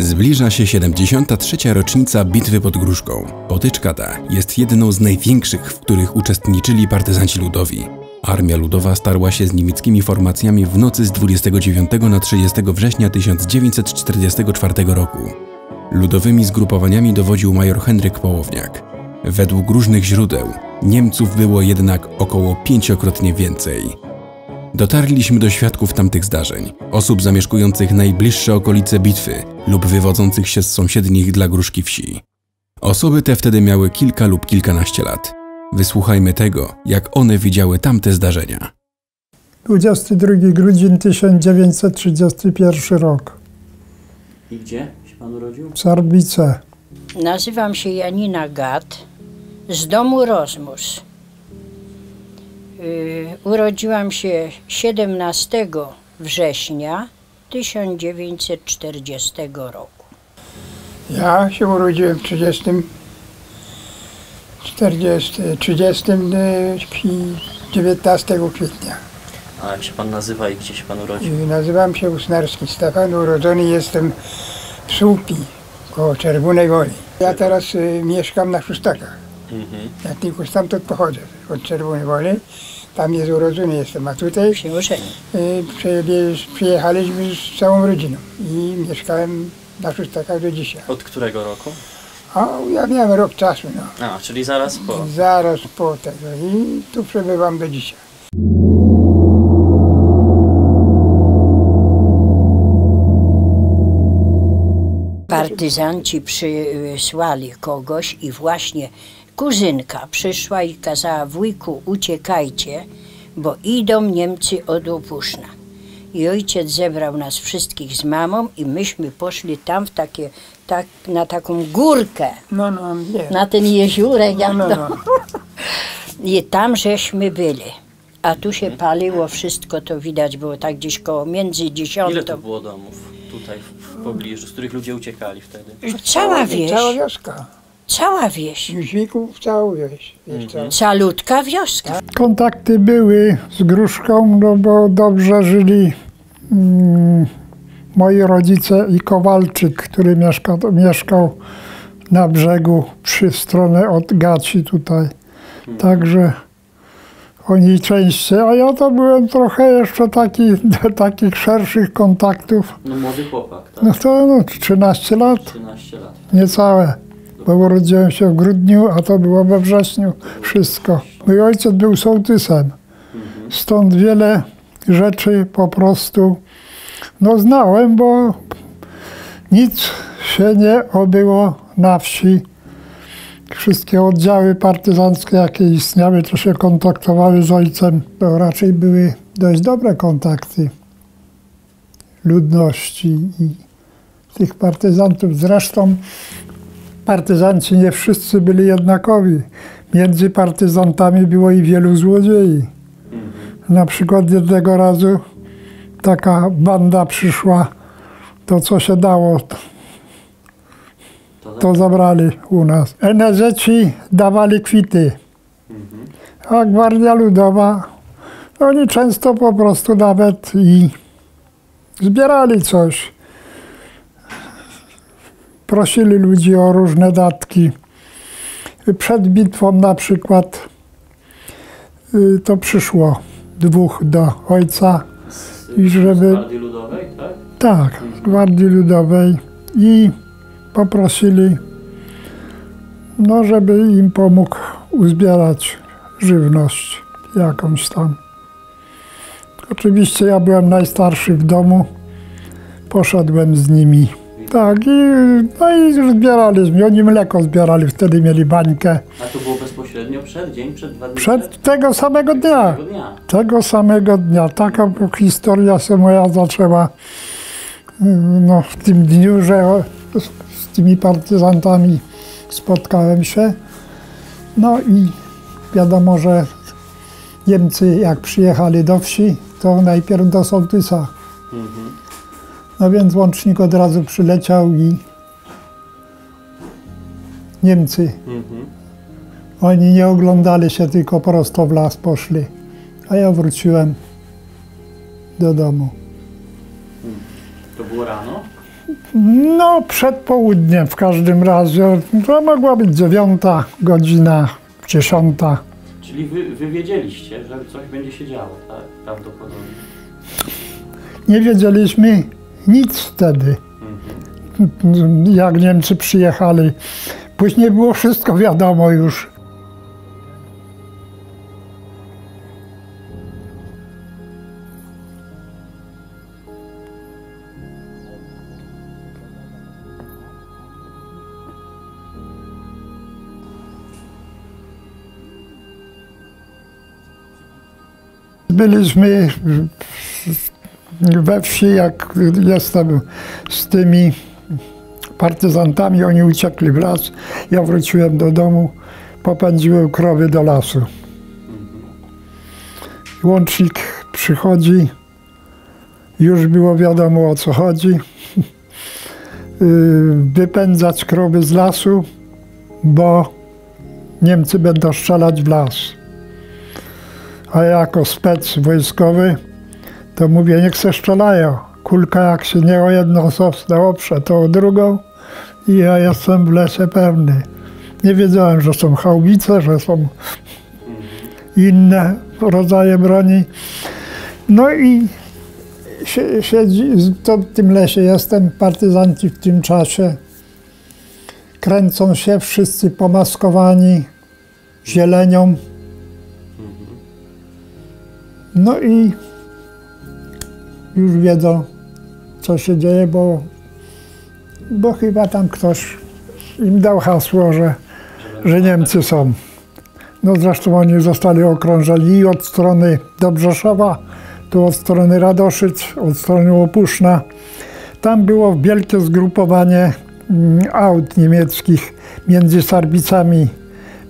Zbliża się 73. rocznica Bitwy pod Gruszką. Potyczka ta jest jedną z największych, w których uczestniczyli partyzanci ludowi. Armia Ludowa starła się z niemieckimi formacjami w nocy z 29 na 30 września 1944 roku. Ludowymi zgrupowaniami dowodził major Henryk Połowniak. Według różnych źródeł Niemców było jednak około 5-krotnie więcej. Dotarliśmy do świadków tamtych zdarzeń, osób zamieszkujących najbliższe okolice bitwy lub wywodzących się z sąsiednich dla Gruszki wsi. Osoby te wtedy miały kilka lub kilkanaście lat. Wysłuchajmy tego, jak one widziały tamte zdarzenia. 22 grudzień 1931 rok. I gdzie się pan urodził? W Sarbice. Nazywam się Janina Gad, z domu Rozmus. Urodziłam się 17 września 1940 roku. Ja się urodziłem w 19 kwietnia. A jak się pan nazywa i gdzie się pan urodził? Nazywam się Usnarski Stefan, urodzony jestem w Słupi, koło Czerwonej Woli. Ja teraz mieszkam na Szóstakach. Ja tylko stamtąd pochodzę, od Czerwonej Woli. Tam jest urodzony jestem, a tutaj przyjechaliśmy z całą rodziną i mieszkałem na Szóstakach do dzisiaj. Od którego roku? A ja miałem rok czasu, no. A, czyli zaraz po? Zaraz po tego i tu przebywam do dzisiaj. Partyzanci przysłali kogoś i właśnie kuzynka przyszła i kazała: wujku, uciekajcie, bo idą Niemcy od Łopuszna. I ojciec zebrał nas wszystkich z mamą i myśmy poszli tam w takie, na taką górkę, na ten jeziórek, i tam żeśmy byli. A tu się paliło wszystko, to widać było tak gdzieś koło między 10. Ile to było domów tutaj w pobliżu, z których ludzie uciekali wtedy? Cała wieś. Cała wioska. Cała wieś. Juzików, cała wieś. Calutka wioska. Kontakty były z Gruszką, no bo dobrze żyli moi rodzice i Kowalczyk, który mieszkał na brzegu przy stronę od Gaci tutaj. Także oni częściej, a ja to byłem trochę jeszcze taki, do takich szerszych kontaktów. No młody chłopak, tak? No to 13 lat. 13 lat. Niecałe. Bo urodziłem się w grudniu, a to było we wrześniu wszystko. Mój ojciec był sołtysem, stąd wiele rzeczy po prostu no znałem, bo nic się nie obyło na wsi. Wszystkie oddziały partyzanckie, jakie istniały, to się kontaktowały z ojcem. To raczej były dość dobre kontakty ludności i tych partyzantów. Zresztą partyzanci nie wszyscy byli jednakowi. Między partyzantami było i wielu złodziei. Na przykład jednego razu taka banda przyszła, to co się dało, to zabrali u nas. NZ-ci dawali kwity, a Gwardia Ludowa, oni często po prostu nawet i zbierali coś. Prosili ludzi o różne datki. Przed bitwą na przykład to przyszło dwóch do ojca. Z Gwardii Ludowej, tak? Tak, z Gwardii Ludowej. I poprosili, no żeby im pomógł uzbierać żywność jakąś tam. Oczywiście ja byłem najstarszy w domu, poszedłem z nimi. Tak, i zbieraliśmy. Oni mleko zbierali, wtedy mieli bańkę. A to było bezpośrednio przed dzień, przed dwa dni? Przed tego samego dnia. Tego samego dnia. Taka historia się moja zaczęła no, w tym dniu, że z tymi partyzantami spotkałem się. No i wiadomo, że Niemcy jak przyjechali do wsi, to najpierw do sołtysa. No więc łącznik od razu przyleciał i Niemcy, oni nie oglądali się, tylko prosto w las poszli, a ja wróciłem do domu. To było rano? No, przed południem w każdym razie. To mogła być 9 godzina, 10. Czyli wy wiedzieliście, że coś będzie się działo, tak? Prawdopodobnie. Nie wiedzieliśmy nic wtedy, jak Niemcy przyjechali. Później było wszystko wiadomo już. Byliśmy we wsi, jak jestem z tymi partyzantami, oni uciekli w las, ja wróciłem do domu, popędziłem krowy do lasu. Łącznik przychodzi, już było wiadomo, o co chodzi. Wypędzać krowy z lasu, bo Niemcy będą strzelać w las. A ja jako spec wojskowy, to mówię, niech se strzelają. Kulka jak się nie o jedną sosnę oprze, to o drugą i ja jestem w lesie pewny. Nie wiedziałem, że są haubice, że są inne rodzaje broni. No i siedzi, to w tym lesie jestem, partyzanci w tym czasie kręcą się, wszyscy pomaskowani zielenią. No i już wiedzą, co się dzieje, bo chyba tam ktoś im dał hasło, że Niemcy są. No zresztą oni zostali okrążeni i od strony Dobrzeszowa, tu od strony Radoszyc, od strony Łopuszna. Tam było wielkie zgrupowanie aut niemieckich między Sarbicami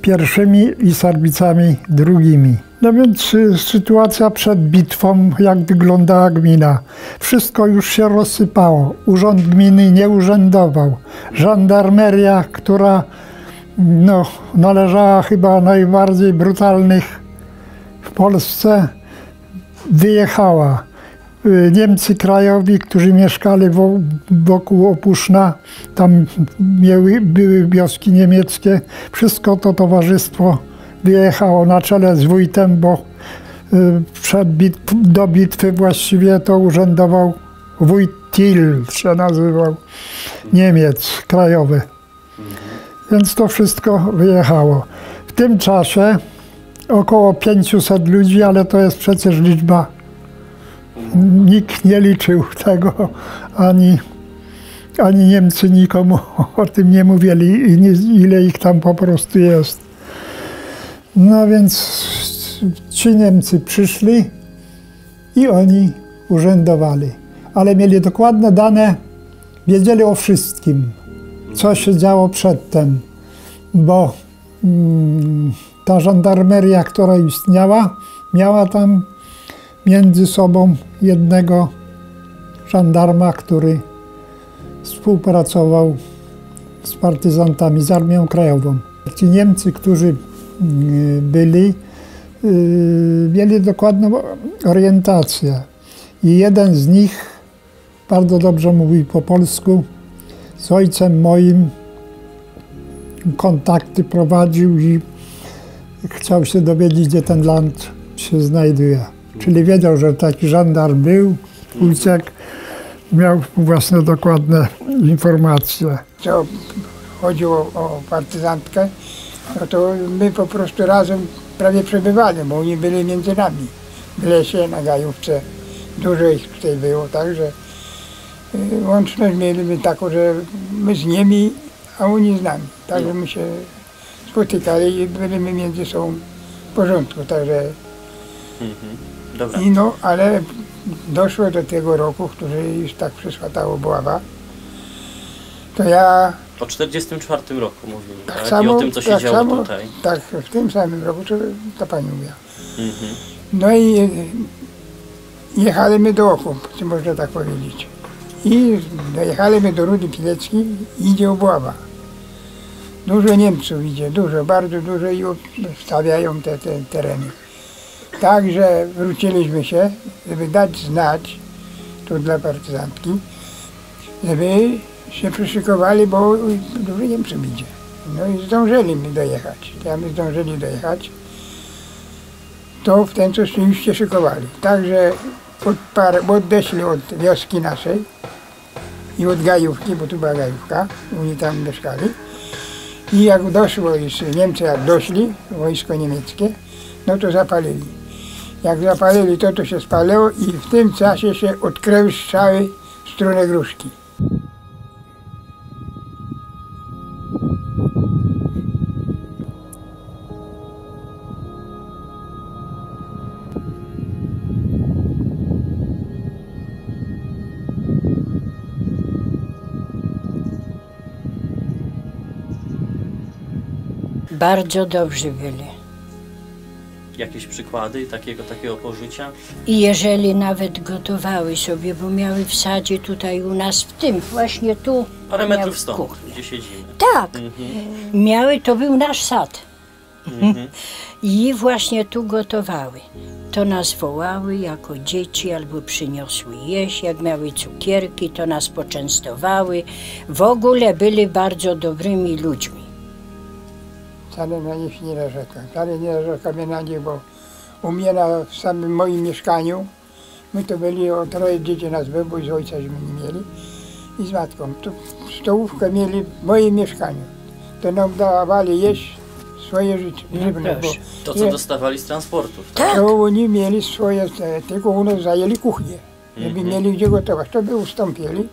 pierwszymi i Sarbicami drugimi. No więc sytuacja przed bitwą, jak wyglądała gmina. Wszystko już się rozsypało. Urząd gminy nie urzędował. Żandarmeria, która no, należała chyba najbardziej brutalnych w Polsce, wyjechała. Niemcy krajowi, którzy mieszkali wokół Łopuszna, tam były wioski niemieckie, wszystko to towarzystwo wyjechało na czele z wójtem, bo do bitwy właściwie to urzędował wójt Till, się nazywał, Niemiec krajowy. Więc to wszystko wyjechało. W tym czasie około 500 ludzi, ale to jest przecież liczba. Nikt nie liczył tego, ani Niemcy nikomu o tym nie mówili, ile ich tam po prostu jest. No więc ci Niemcy przyszli i oni urzędowali, ale mieli dokładne dane, wiedzieli o wszystkim, co się działo przedtem, bo ta żandarmeria, która istniała, miała tam między sobą jednego żandarma, który współpracował z partyzantami, z Armią Krajową. Ci Niemcy, którzy byli, mieli dokładną orientację i jeden z nich bardzo dobrze mówił po polsku, z ojcem moim kontakty prowadził i chciał się dowiedzieć, gdzie ten land się znajduje. Czyli wiedział, że taki żandarm był, uciekł, miał własne dokładne informacje. Co chodziło o partyzantkę, no to my po prostu razem prawie przebywali, bo oni byli między nami w lesie, na gajówce. Dużo ich tutaj było, także łączność mieliśmy taką, że my z nimi, a oni z nami. Także my się spotykali i byliśmy między sobą w porządku, także... Dobra. I no, ale doszło do tego roku, który już tak przysłatało buława, to ja... O 1944 roku mówiłem, tak? Samo, i o tym, co się działo samo, tutaj. Tak, w tym samym roku, co ta pani mówiła. No i jechaliśmy do Oku, czy można tak powiedzieć. I dojechaliśmy do Rudy Pileckiej, idzie obława. Dużo Niemców idzie, dużo, bardzo dużo i obstawiają te tereny. Także wróciliśmy się, żeby dać znać, tu dla partyzantki, żeby się przyszykowali, bo dużo Niemców idzie. No i zdążyli mi dojechać. Ja my zdążyli dojechać, to w ten czas już się szykowali. Także odeszli od wioski naszej i od Gajówki, bo tu była Gajówka, oni tam mieszkali. I jak doszło, Niemcy jak doszli, wojsko niemieckie, no to zapalili. Jak zapalili to, to się spaliło i w tym czasie się odkryły strzały w stronę Gruszki. Bardzo dobrzy byli. Jakieś przykłady takiego pożycia? I jeżeli nawet gotowały sobie, bo miały w sadzie tutaj u nas, w tym właśnie tu. Parę metrów stąd, gdzie siedzimy. Tak, miały, to był nasz sad. I właśnie tu gotowały. To nas wołały jako dzieci, albo przyniosły jeść, jak miały cukierki, to nas poczęstowały. W ogóle byli bardzo dobrymi ludźmi. Wcale na nich nie narzekam, wcale nie narzekam na nich, bo u mnie w samym moim mieszkaniu, my to byli, o troje dzieci nas było, bo z ojcaśmy nie mieli i z matką. Tu stołówkę mieli w moim mieszkaniu, to nam dawali jeść swoje żywne. No to co dostawali z transportów, tak? To oni mieli swoje, tylko u nas zajęli kuchnię, żeby mieli gdzie gotować, to by ustąpili,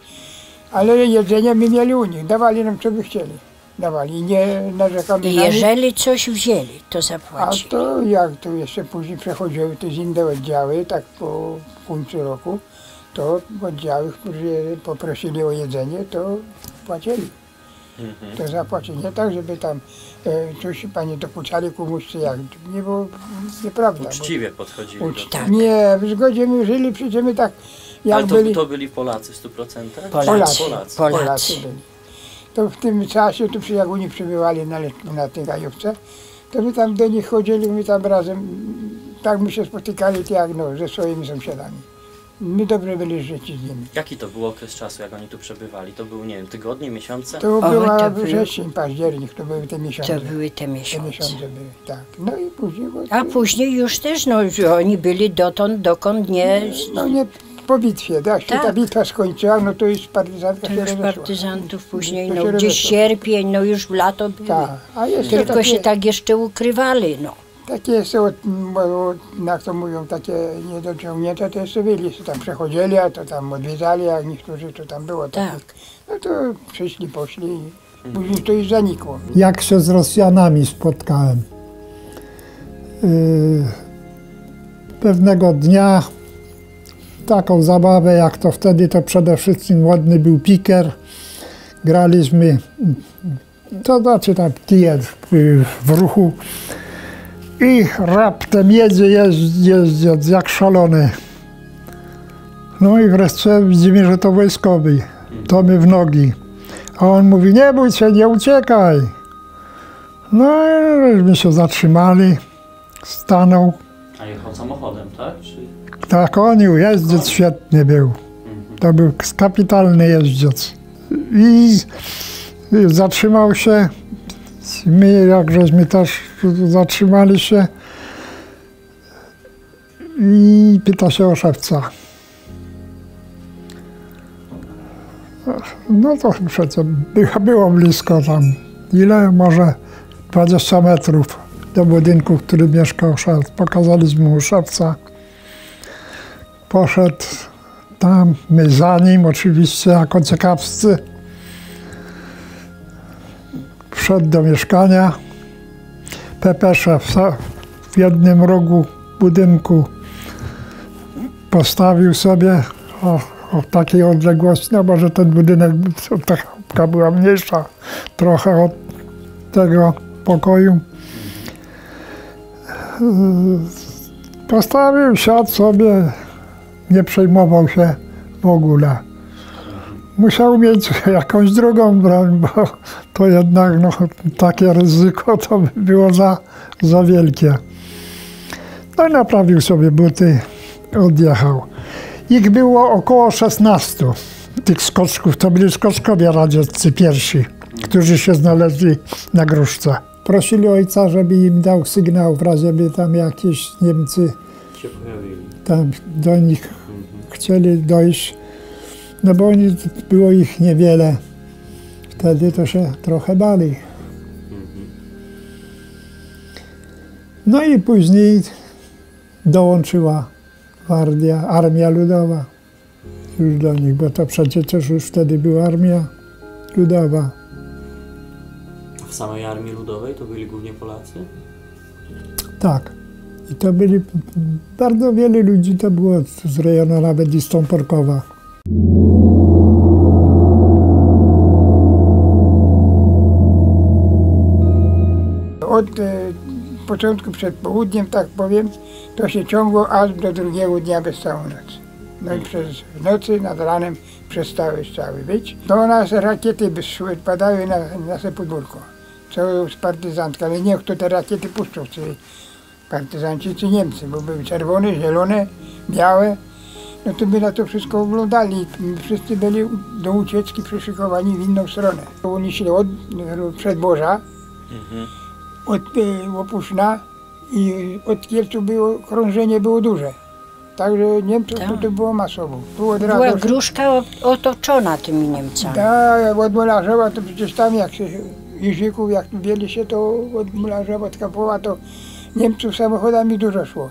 ale jedzenie my mieli u nich, dawali nam co by chcieli. Dawali, nie narzekali. I jeżeli coś wzięli, to zapłacili. A to jak to jeszcze później przechodziły te inne oddziały, tak po końcu roku, to oddziały, którzy poprosili o jedzenie, to płacili. To zapłacili. Nie tak, żeby tam coś pani dokuczali komuś, czy jak. Nie było, nieprawda. Uczciwie podchodzili do tego. Nie, w zgodzie my żyli, przecież my tak jak ale to byli. To byli Polacy w 100%? Polacy byli. To w tym czasie, tu jak oni przybywali na tej gajówce, to my tam do nich chodzili, my tam razem, tak my się spotykali, jak no, ze swoimi sąsiadami. My dobrze byli żyć z nimi. Jaki to był okres czasu, jak oni tu przebywali? To był, nie wiem, tygodnie, miesiące? To była wrzesień, październik, to były te miesiące. To były te miesiące. Te miesiące były, tak. No i później... A później już też, no, oni byli dotąd, dokąd nie... No, nie po bitwie, tak? Się ta bitwa skończyła, no to już partyzantka się rozeszła. Partyzantów później, no gdzieś sierpień, no już w lato byli. Ta. A jeszcze tylko takie, się tak jeszcze ukrywali, no. Takie są, jak to mówią, takie niedociągnięte, to jeszcze byli, co tam przechodzili, a to tam odwiedzali, a niektórzy to tam było. Tak. No to przyszli, poszli i później to już zanikło. Jak się z Rosjanami spotkałem? Pewnego dnia taką zabawę, jak to wtedy, to przede wszystkim modny był piker. Graliśmy, to znaczy tam kijek w ruchu i raptem jedzie jak szalony. No i wreszcie widzimy, że to wojskowy, to my w nogi. A on mówi, nie bój się, nie uciekaj. No i my się zatrzymali, stanął. A jechał samochodem, tak? Tak, on jeździec świetny był. To był kapitalny jeździec. I zatrzymał się. My, jak żeśmy też zatrzymali się. I pyta się o szewca. No to przecież było blisko tam. Ile? Może 20 metrów do budynku, w którym mieszkał szewc. Pokazaliśmy mu szewca. Poszedł tam, my za nim oczywiście, jako ciekawscy. Wszedł do mieszkania. Pepesza w jednym rogu budynku postawił sobie o takiej odległości, no może ten budynek, ta chałupka była mniejsza trochę od tego pokoju. Postawił, siadł sobie. Nie przejmował się w ogóle. Musiał mieć jakąś drugą broń, bo to jednak no, takie ryzyko to by było za wielkie. No i naprawił sobie buty, odjechał. Ich było około 16. tych skoczków, to byli skoczkowie radzieccy pierwsi, którzy się znaleźli na Gruszce. Prosili ojca, żeby im dał sygnał, w razie by tam jakieś Niemcy się pojawili. Tam do nich chcieli dojść, no bo oni, było ich niewiele. Wtedy to się trochę bali. No i później dołączyła gwardia, Armia Ludowa już do nich, bo to przecież już wtedy była Armia Ludowa. W samej Armii Ludowej to byli głównie Polacy? Tak. I to byli bardzo wiele ludzi, to było z rejonu nawet i z Tąporkowa. Od początku przed południem, tak powiem, to się ciągło aż do drugiego dnia bez całą noc. No i przez nocy, nad ranem przestały strzały być. Do nas rakiety padały na podwórko, co z partyzantka, ale nie kto te rakiety puszczał, czy partyzanci, czy Niemcy, bo były czerwone, zielone, białe. No to my na to wszystko oglądali, wszyscy byli do ucieczki przyszykowani w inną stronę. Oni szli od Przedborza, od Łopuszna i od Kierczu było, krążenie było duże. Także Niemców tak. Tutaj było masowo. Była Gruszka otoczona tymi Niemcami. Tak, od Mularzowa to przecież tam jak się Jezików, jak wieli się, to od Mularzowa, od Kapowa, to Niemców samochodami dużo szło.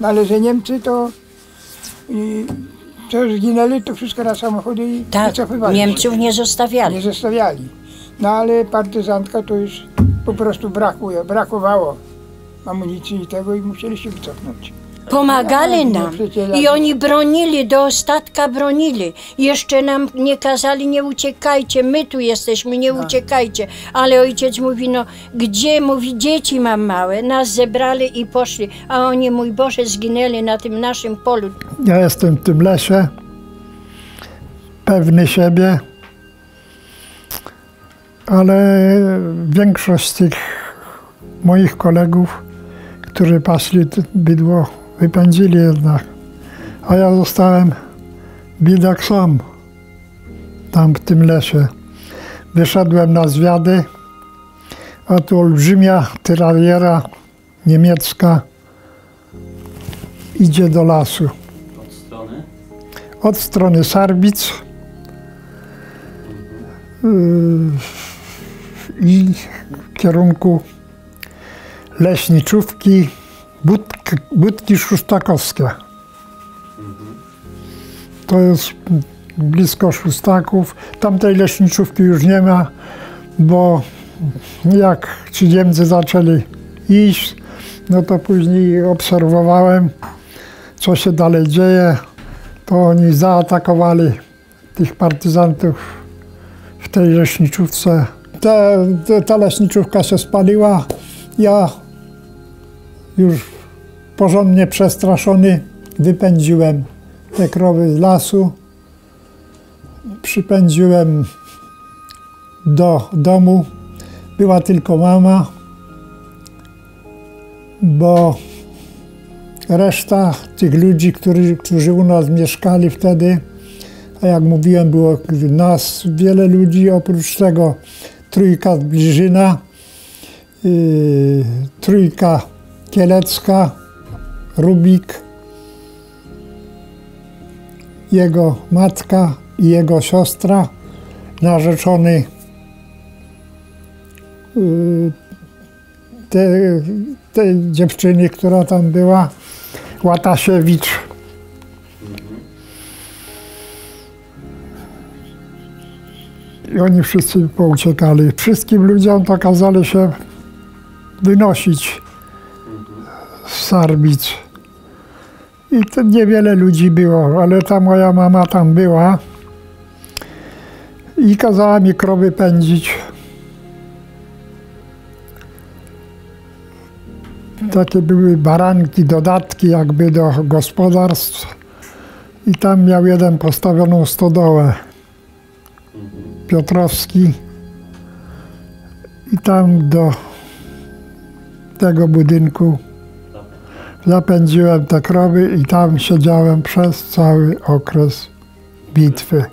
No ale że Niemcy to co zginęli, to wszystko na samochody i tak, wycofywali. Niemców nie zostawiali. Nie zostawiali. No ale partyzantka to już po prostu brakowało amunicji i tego i musieli się wycofnąć. Pomagali nam i oni bronili, do ostatka bronili. Jeszcze nam nie kazali, nie uciekajcie, my tu jesteśmy, nie uciekajcie. Ale ojciec mówi, no gdzie, mówi, dzieci mam małe, nas zebrali i poszli, a oni, mój Boże, zginęli na tym naszym polu. Ja jestem w tym lesie, pewny siebie, ale większość z tych moich kolegów, którzy pasli bydło, wypędzili jednak, a ja zostałem bidak sam, tam w tym lesie. Wyszedłem na zwiady, a tu olbrzymia tyraliera niemiecka idzie do lasu. Od strony? Od strony Sarbic i w kierunku Leśniczówki, Bydki Szóstakowskie. To jest blisko Szóstaków. Tamtej Leśniczówki już nie ma, bo jak ci Niemcy zaczęli iść, no to później obserwowałem, co się dalej dzieje. To oni zaatakowali tych partyzantów w tej Leśniczówce. Ta Leśniczówka się spaliła. Ja już porządnie przestraszony wypędziłem te krowy z lasu, przypędziłem do domu. Była tylko mama, bo reszta tych ludzi, którzy u nas mieszkali wtedy, a jak mówiłem, było nas wiele ludzi, oprócz tego trójka z Bliżyna, trójka Kielecka, Rubik, jego matka i jego siostra, narzeczony tej dziewczyny, która tam była, Łatasiewicz. I oni wszyscy pouciekali. Wszystkim ludziom to kazali się wynosić z Sarbic. I to niewiele ludzi było, ale ta moja mama tam była i kazała mi krowy pędzić. Takie były baranki, dodatki jakby do gospodarstw i tam miał jeden postawioną stodołę, Piotrowski, i tam do tego budynku zapędziłem te krowy i tam siedziałem przez cały okres bitwy.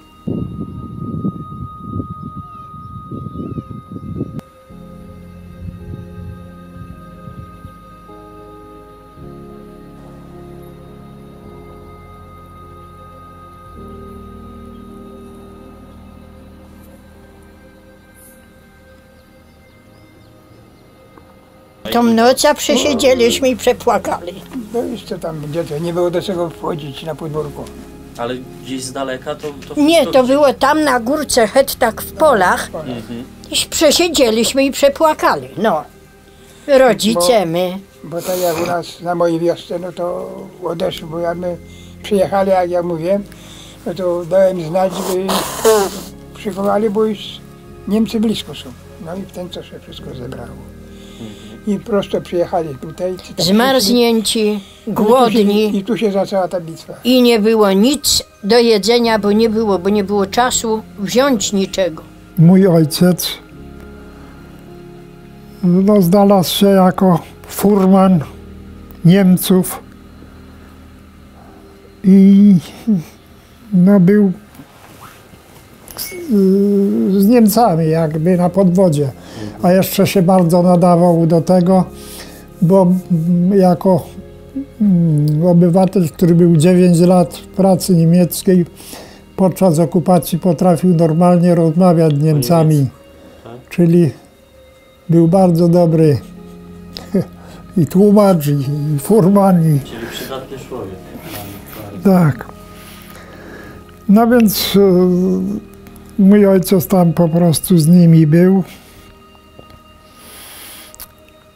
Tą noc a przesiedzieliśmy i przepłakali. Byliście tam, gdzie to nie było do czego wchodzić na podwórku. Ale gdzieś z daleka to nie, to było tam na górce, het tak w polach. Przesiedzieliśmy i przepłakali, no. Rodzice, my. Bo tak jak u nas na mojej wiosce, no to odeszło, bo jak my przyjechali, jak ja mówię, no to dałem znać, by przywołali, bo już Niemcy blisko są. No i w ten czas się wszystko zebrało. I prosto przyjechali tutaj. Zmarznięci, głodni. I tu się zaczęła ta bitwa. I nie było nic do jedzenia, bo nie było czasu wziąć niczego. Mój ojciec no, znalazł się jako furman Niemców i no, był z Niemcami jakby na podwodzie, a jeszcze się bardzo nadawał do tego, bo jako obywatel, który był 9 lat w pracy niemieckiej, podczas okupacji potrafił normalnie rozmawiać z Niemcami, czyli był bardzo dobry i tłumacz, i furman. Czyli przydatny człowiek. Tak. No więc mój ojciec tam po prostu z nimi był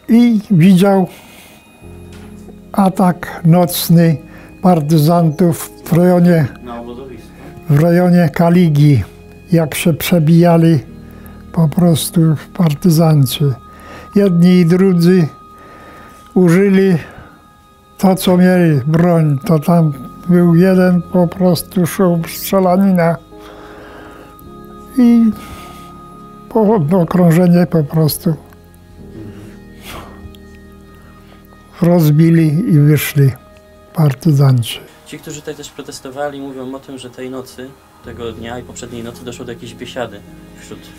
i widział atak nocny partyzantów w rejonie Kaligi, jak się przebijali po prostu partyzanci. Jedni i drudzy użyli to, co mieli, broń. To tam był jeden po prostu szum, strzelanina i okrążenie po prostu rozbili i wyszli partyzanci. Ci, którzy tutaj też protestowali, mówią o tym, że tej nocy, tego dnia i poprzedniej nocy doszło do jakiejś biesiady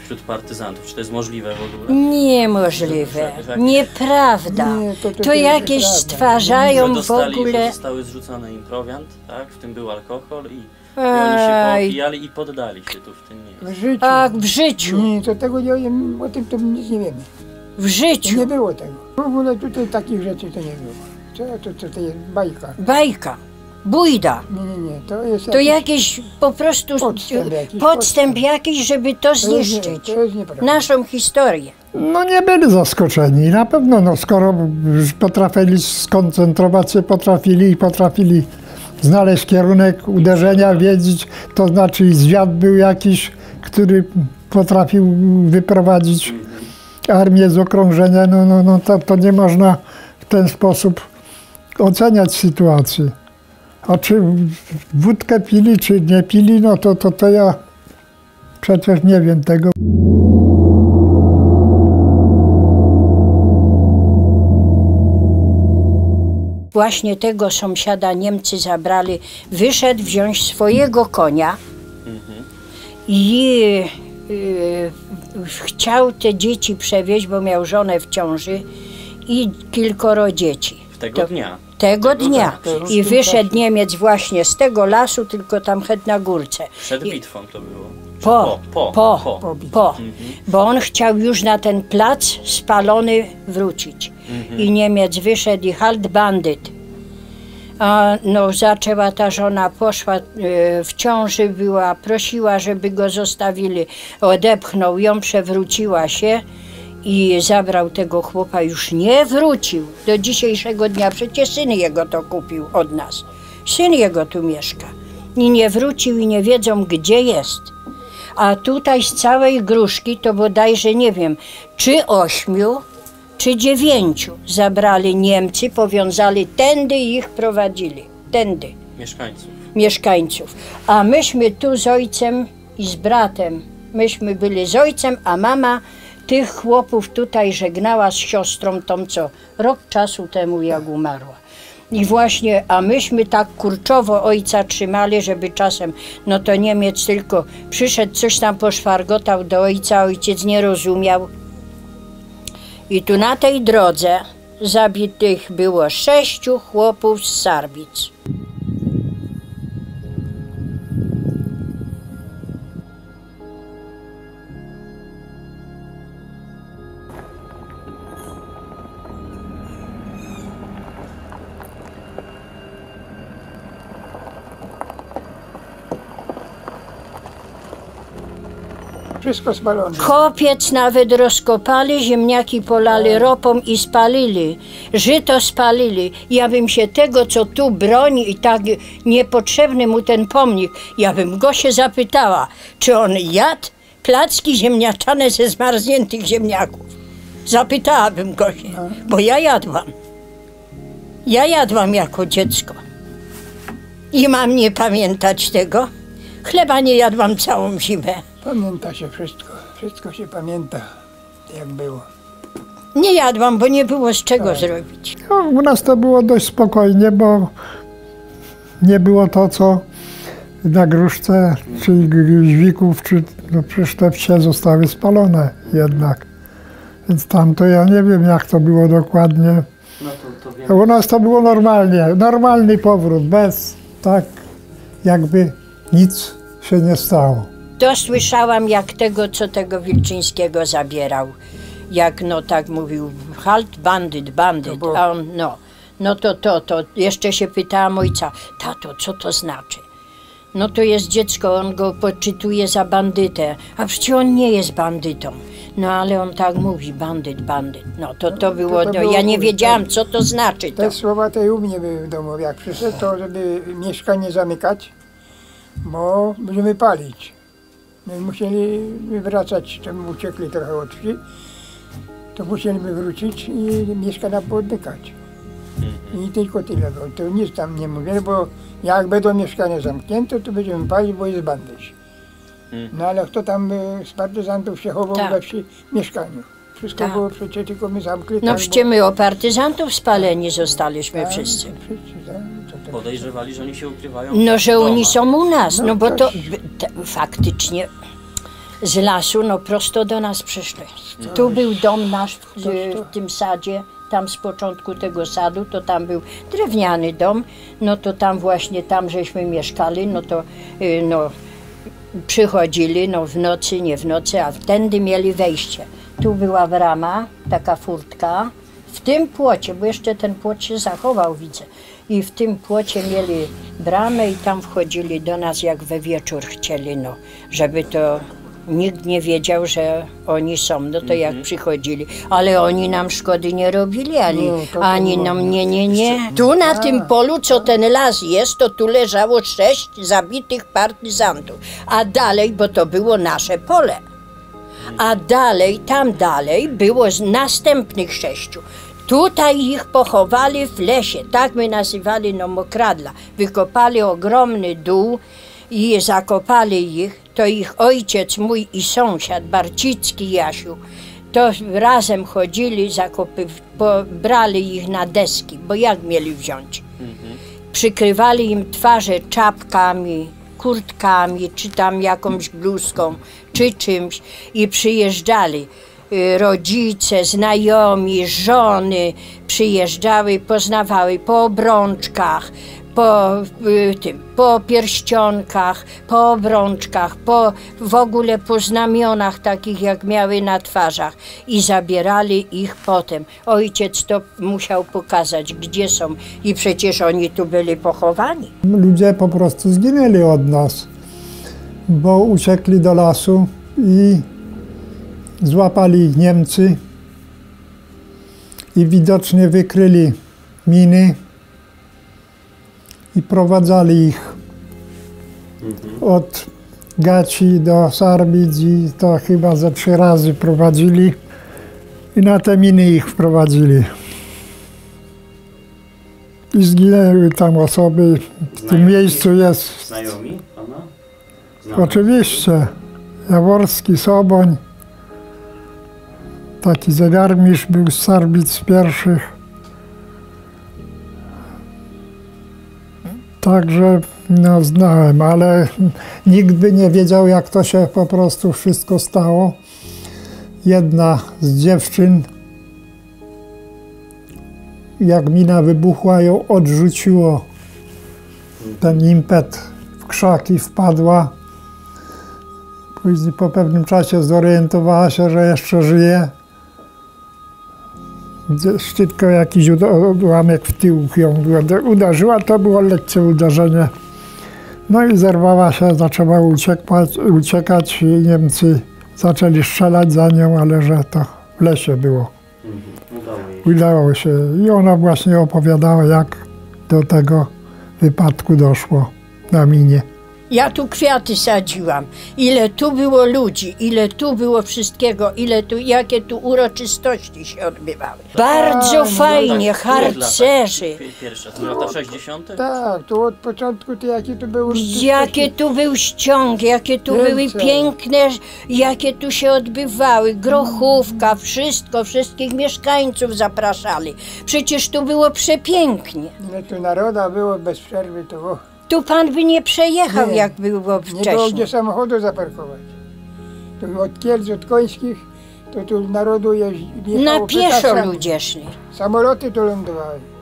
wśród partyzantów. Czy to jest możliwe w ogóle? Niemożliwe. Nieprawda. Nie, to jakieś stwarzają w ogóle. Zostały zrzucone im prowiant, tak? W tym był alkohol i oni się popijali i poddali się tu w tym nie. W życiu. Nie, to tego nie wiem, o tym to nic nie wiemy. W życiu. To nie było tego. W ogóle tutaj takich rzeczy to nie było. To jest bajka. Bajka. Bujda. Nie, to jest jakiś, po prostu podstęp jakiś, żeby to zniszczyć. To jest naszą historię. No nie byli zaskoczeni. Na pewno, no, skoro potrafili skoncentrować się, potrafili znaleźć kierunek uderzenia, wiedzieć, to znaczy zwiad był jakiś, który potrafił wyprowadzić armię z okrążenia, to nie można w ten sposób oceniać sytuacji. A czy wódkę pili, czy nie pili, no to ja przecież nie wiem tego. Właśnie tego sąsiada Niemcy zabrali. Wyszedł wziąć swojego konia i chciał te dzieci przewieźć, bo miał żonę w ciąży i kilkoro dzieci. Tego dnia. I wyszedł Niemiec właśnie z tego lasu, tylko tam het na górce. Przed bitwą to było. Po. Bo on chciał już na ten plac spalony wrócić. I Niemiec wyszedł i halt bandyt. A no zaczęła ta żona, poszła w ciąży była, prosiła, żeby go zostawili. Odepchnął ją, przewróciła się. I zabrał tego chłopa, już nie wrócił do dzisiejszego dnia. Przecież syn jego to kupił od nas. Syn jego tu mieszka. I nie wrócił i nie wiedzą, gdzie jest. A tutaj z całej Gruszki to bodajże, nie wiem, czy 8 czy 9 zabrali Niemcy, powiązali tędy i ich prowadzili. Tędy. Mieszkańców. A myśmy tu z ojcem i z bratem. Myśmy byli z ojcem, a mama tych chłopów tutaj żegnała z siostrą tą, co rok czasu temu jak umarła. I właśnie, a myśmy tak kurczowo ojca trzymali, żeby czasem, no to Niemiec tylko przyszedł, coś tam poszwargotał do ojca, ojciec nie rozumiał. I tu na tej drodze zabitych było 6 chłopów z Sarbic. Wszystko spalone. Kopiec nawet rozkopali, ziemniaki polali ropą i spalili. Żyto spalili. Ja bym się tego, co tu broni i tak niepotrzebny mu ten pomnik, ja bym go się zapytała, czy on jadł placki ziemniaczane ze zmarzniętych ziemniaków. Zapytałabym go się, bo ja jadłam. Ja jadłam jako dziecko. I mam nie pamiętać tego? Chleba nie jadłam całą zimę. Pamięta się wszystko. Wszystko się pamięta, jak było. Nie jadłam, bo nie było z czego zrobić. No, u nas to było dość spokojnie, bo nie było to, co na Gruszce, czy Gwików, czy no przecież te wsie zostały spalone jednak. Więc tam to ja nie wiem, jak to było dokładnie. No to u nas to było normalnie. Normalny powrót, bez tak jakby nic się nie stało. To słyszałam, jak tego, co tego Wilczyńskiego zabierał. Jak no tak mówił, halt, bandyt, bandyt, a on no to. Jeszcze się pytałam ojca, tato, co to znaczy? No to jest dziecko, on go poczytuje za bandytę, a przecież on nie jest bandytą. No ale on tak mówi, bandyt, bandyt. No to było, ja nie wiedziałam, co to znaczy. Te słowa te u mnie były w domu, jak przyszedł, to żeby mieszkanie zamykać, bo będziemy palić. My musieli wracać, czemu uciekli trochę od wsi, to musieliśmy wrócić i mieszkania poodmykać. I tylko tyle, to nic tam nie mówię, bo jak będą mieszkania zamknięte, to będziemy palić, bo jest bandyci. No ale kto tam z partyzantów się chował we wsi mieszkaniu? Wszystko było przecież, tylko my zamkli. No przecież my o partyzantów spaleni zostaliśmy wszyscy. Podejrzewali, że oni się ukrywają. No, że oni są u nas, no bo to faktycznie z lasu, no prosto do nas przyszli. Tu był dom nasz w tym sadzie. Tam z początku tego sadu, to tam był drewniany dom, no to tam właśnie, tam żeśmy mieszkali, no to przychodzili, no w nocy, nie w nocy, a wtedy mieli wejście. Tu była brama, taka furtka, w tym płocie, bo jeszcze ten płot się zachował, widzę, i w tym płocie mieli bramę i tam wchodzili do nas, jak we wieczór chcieli, no, żeby to... Nikt nie wiedział, że oni są, no to jak przychodzili, ale oni nam szkody nie robili, ani nam nie. Tu na tym polu, co ten las jest, to tu leżało 6 zabitych partyzantów, a dalej, bo to było nasze pole, a dalej, tam dalej było następnych 6. Tutaj ich pochowali w lesie, tak my nazywali nomokradla, wykopali ogromny dół i zakopali ich. To ich ojciec mój i sąsiad, Barcicki Jasiu, to razem chodzili, brali ich na deski, bo jak mieli wziąć? Przykrywali im twarze czapkami, kurtkami, czy tam jakąś bluzką, czy czymś i przyjeżdżali. Rodzice, znajomi, żony przyjeżdżały, poznawały po obrączkach, po pierścionkach, po obrączkach, w ogóle po znamionach takich, jak miały na twarzach i zabierali ich potem. Ojciec to musiał pokazać, gdzie są i przecież oni tu byli pochowani. Ludzie po prostu zginęli od nas, bo uciekli do lasu i złapali ich Niemcy i widocznie wykryli miny. I prowadzali ich od Gaci do Sarbic i to chyba ze 3 razy prowadzili i na te miny ich wprowadzili. I zginęły tam osoby, w tym miejscu jest... Znajomi pana? Znamy. Oczywiście, Jaworski, Soboń, taki zegarmistrz był z Sarbic z pierwszych. Także no, znałem, ale nikt by nie wiedział, jak to się po prostu wszystko stało. Jedna z dziewczyn, jak mina wybuchła, ją odrzuciło ten impet w krzaki, wpadła. Później po pewnym czasie zorientowała się, że jeszcze żyje. Tylko jakiś odłamek w tył ją uderzyła, to było lekkie uderzenie. No i zerwała się, zaczęła uciekać, Niemcy Zaczęli strzelać za nią, ale że to w lesie było. Udało się. I ona właśnie opowiadała, jak do tego wypadku doszło na minie. Ja tu kwiaty sadziłam. Ile tu było ludzi, ile tu było wszystkiego, ile tu, jakie tu uroczystości się odbywały. Bardzo fajnie, harcerzy. Pierwsze, to lata 60. Tak, tu od początku to jakie tu były uroczystości. Jakie tu był ściąg, jakie tu były piękne, jakie tu się odbywały. Grochówka, wszystko, wszystkich mieszkańców zapraszali. Przecież tu było przepięknie. No tu naroda było bez przerwy, to... Tu pan by nie przejechał, nie, jak było wcześniej. Nie było gdzie samochodu zaparkować. Tu od Kielc, od Końskich, to tu narodu jeździ. Na pieszo ludzie szli. Samoloty tu lądowały.